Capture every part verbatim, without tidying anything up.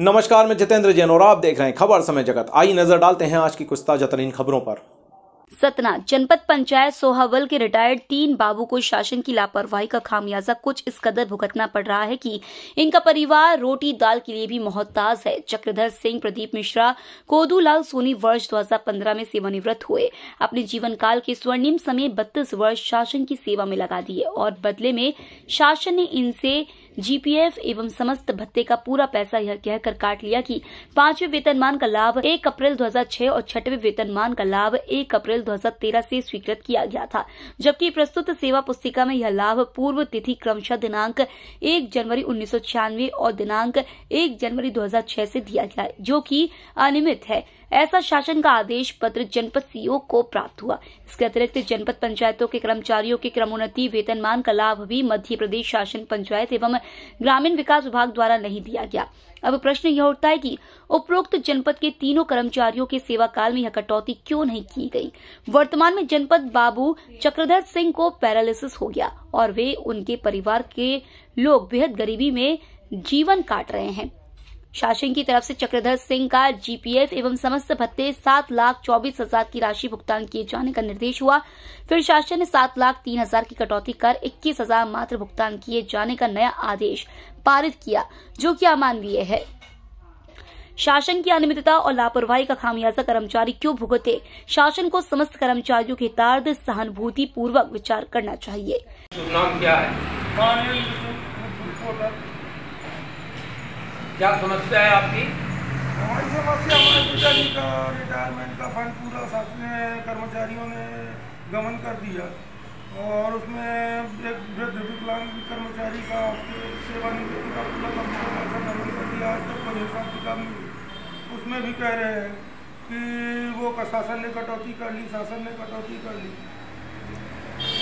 नमस्कार, मैं जितेंद्र जैन और आप देख रहे हैं खबर समय जगत। आई नजर डालते हैं आज की कुछ ताजा तरीन खबरों पर। सतना जनपद पंचायत सोहावल के रिटायर्ड तीन बाबू को शासन की लापरवाही का खामियाजा कुछ इस कदर भुगतना पड़ रहा है कि इनका परिवार रोटी दाल के लिए भी मोहताज है। चक्रधर सिंह, प्रदीप मिश्रा, कोदूलाल सोनी वर्ष दो हज़ार पंद्रह में सेवानिवृत्त हुए। अपने जीवन काल के स्वर्णिम समय बत्तीस वर्ष शासन की सेवा में लगा दिए और बदले में शासन ने इनसे जी पी एफ एवं समस्त भत्ते का पूरा पैसा यह कहकर काट लिया कि पांचवें वेतनमान का लाभ एक अप्रैल दो हज़ार छह और छठवें वेतनमान का लाभ एक अप्रैल दो हज़ार तेरह से स्वीकृत किया गया था, जबकि प्रस्तुत सेवा पुस्तिका में यह लाभ पूर्व तिथि क्रमशः दिनांक एक जनवरी उन्नीस सौ छियानवे और दिनांक एक जनवरी दो हज़ार छह से दिया गया, जो कि अनियमित है। ऐसा शासन का आदेश पत्र जनपद सीईओ को प्राप्त हुआ। इसके अतिरिक्त जनपद पंचायतों के कर्मचारियों के क्रमोन्नति वेतनमान का लाभ भी मध्य प्रदेश शासन पंचायत एवं ग्रामीण विकास विभाग द्वारा नहीं दिया गया। अब प्रश्न यह उठता है कि उपरोक्त जनपद के तीनों कर्मचारियों के सेवा काल में यह कटौती क्यों नहीं की गई। वर्तमान में जनपद बाबू चक्रधर सिंह को पैरालिसिस हो गया और वे उनके परिवार के लोग बेहद गरीबी में जीवन काट रहे हैं। शासन की तरफ से चक्रधर सिंह का जीपीएफ एवं समस्त भत्ते सात लाख चौबीस हजार की राशि भुगतान किए जाने का निर्देश हुआ। फिर शासन ने सात लाख तीन हजार की कटौती कर इक्कीस हजार मात्र भुगतान किए जाने का नया आदेश पारित किया, जो कि अमानवीय है। शासन की अनियमितता और लापरवाही का खामियाजा कर्मचारी क्यों भुगते? शासन को समस्त कर्मचारियों के हितार्थ सहानुभूति पूर्वक विचार करना चाहिए। नाम क्या है? क्या समस्या है आपकी? हमारी समस्या हमारे पिताजी का रिटायरमेंट का फंड पूरा शासन ने कर्मचारियों ने गमन कर दिया और उसमें एक वृद्ध विकलांग कर्मचारी का सेवानिवृत्ति का पूरा पैसा गमन कर दिया। आज तक कोई हिसाब किताब नहीं, उसमें भी कह रहे हैं कि वो शासन ने कटौती कर ली, शासन ने कटौती कर ली,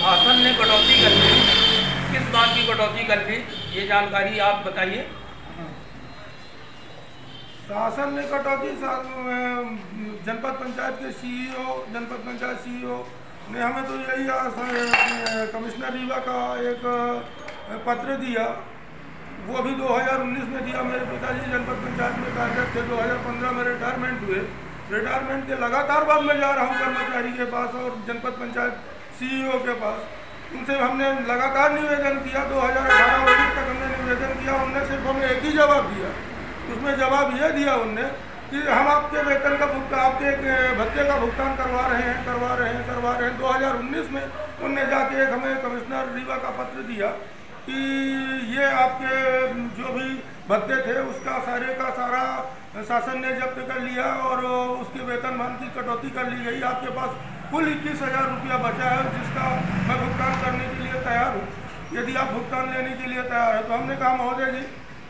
शासन ने कटौती कर ली। किस बात की कटौती कर ली, ये जानकारी आप बताइए। शासन ने कटौती जनपद पंचायत के सीईओ जनपद पंचायत सीईओ ने हमें तो यही कमिश्नर रीवा का एक पत्र दिया, वो भी दो हज़ार उन्नीस में दिया। मेरे पिताजी जनपद पंचायत में कार्यरत थे, दो हज़ार पंद्रह में रिटायरमेंट हुए। रिटायरमेंट के लगातार बाद में जा रहा हूँ कर्मचारी के पास और जनपद पंचायत सीईओ के पास, उनसे हमने लगातार निवेदन किया। दो हज़ार अठारह उन्नीस तक हमने निवेदन किया, उनने सिर्फ हमें एक ही जवाब दिया। उसमें जवाब यह दिया उनने कि हम आपके वेतन का भुगतान, आपके भत्ते का भुगतान करवा रहे हैं करवा रहे हैं करवा रहे हैं दो हज़ार उन्नीस में उनने जाके एक हमें कमिश्नर रीवा का पत्र दिया कि ये आपके जो भी भत्ते थे उसका सारे का सारा शासन ने जब्त कर लिया और उसके वेतनमान की कटौती कर ली गई। आपके पास कुल इक्कीस हज़ार रुपया बचा है जिसका मैं भुगतान करने के लिए तैयार हूँ, यदि आप भुगतान लेने के लिए तैयार हैं। तो हमने कहा महोदय जी,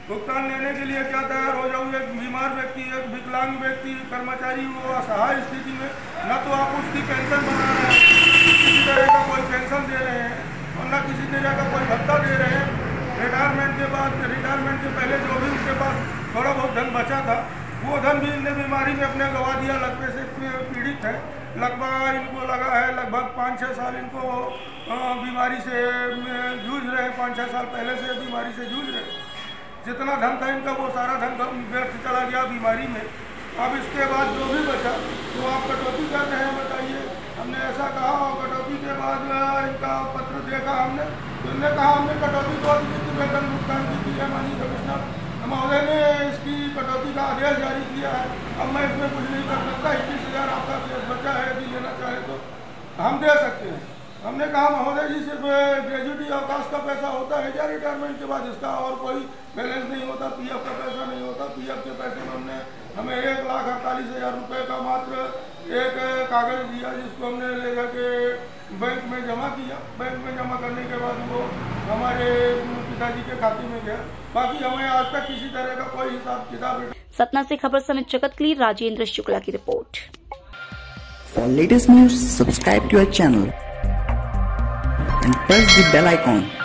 भुगतान लेने के लिए क्या तैयार हो जाऊँ? एक बीमार व्यक्ति, एक विकलांग व्यक्ति कर्मचारी, वो असहाय स्थिति में न तो आप उसकी पेंशन बना रहे हैं, किसी तरह का कोई पेंशन दे रहे हैं और न किसी तरह का कोई भत्ता दे रहे हैं। रिटायरमेंट के बाद, रिटायरमेंट के पहले जो भी उसके पास थोड़ा बहुत धन बचा था, वो धन भी इनने बीमारी में अपने गवा दिया। लकवे से पीड़ित है, लगभग इनको लगा है लगभग पाँच छः साल इनको बीमारी से जूझ रहे हैं, पाँच छः साल पहले से बीमारी से जूझ रहे हैं। जितना धन था इनका वो सारा धन व्यर्थ चला गया बीमारी में। अब इसके बाद जो भी बचा तो आप कटौती कर रहे हैं, बताइए। हमने ऐसा कहा और कटौती के बाद इनका पत्र देखा हमने, तो इनने कहा हमने कटौती तो वेतन भुगतान की है। माननीय कमिश्नर महोदय ने इसकी कटौती का आदेश जारी किया है, अब मैं इसमें कुछ नहीं कर सकता। इक्कीस हज़ार आपका केस बचा है, यदि लेना चाहे तो हम दे सकते हैं। हमने कहा महोदय जी, सिर्फ ग्रेजुएटी अवकाश का पैसा होता है या रिटायरमेंट के बाद इसका और कोई बैलेंस नहीं होता, पीएफ का पैसा नहीं होता। पीएफ के पैसे में हमने हमें एक लाख अड़तालीस हज़ार रुपये का मात्र एक कागज़ दिया, जिसको हमने ले जाके बैंक में जमा किया। बैंक में जमा करने के बाद वो हमारे पिताजी के खाते में गया। बाकी हमें आज तक किसी तरह का कोई हिसाब किताब। सतना से खबर समय जगत के लिए राजेंद्र शुक्ला की report. For latest news subscribe to our channel and press the bell icon.